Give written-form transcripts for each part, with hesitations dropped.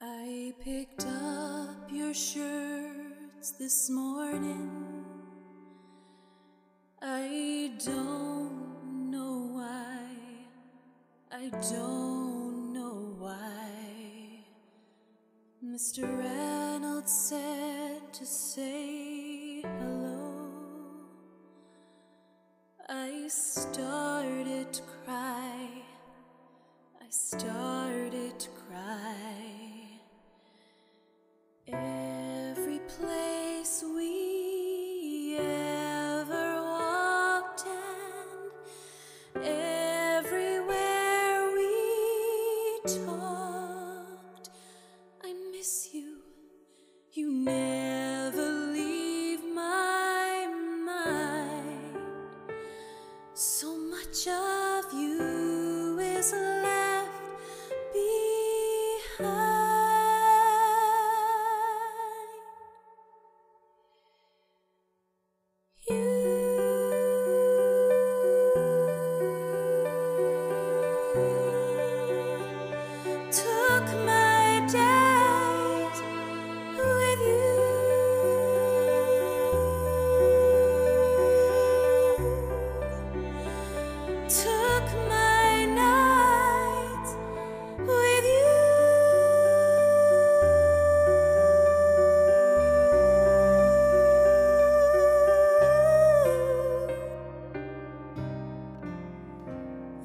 I picked up your shirts this morning. I don't know why. I don't know why. Mr. Reynolds said to say hello. I started to cry. I started to cry. Every place we ever walked and everywhere we talked, I miss you, you never leave my mind. So much of you is left behind.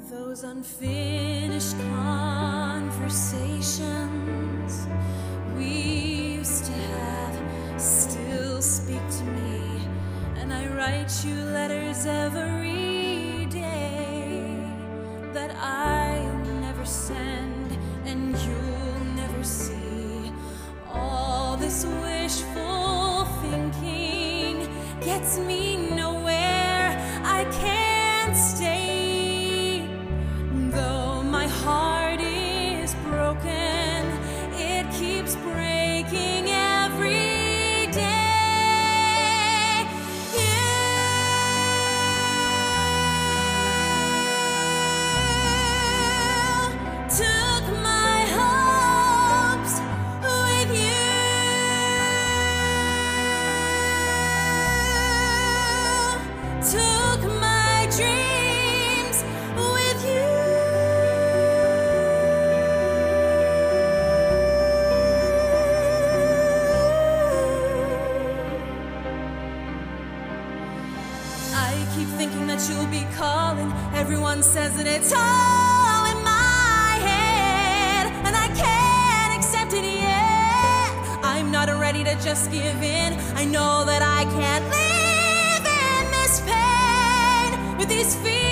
Those unfinished conversations we used to have still speak to me, and I write you letters every day that I'll never send and you'll never see. All this wishful thinking gets me nowhere. I can't stay. I keep thinking that you'll be calling. Everyone says that it's all in my head, and I can't accept it yet. I'm not ready to just give in. I know that I can't live in this pain with these feelings.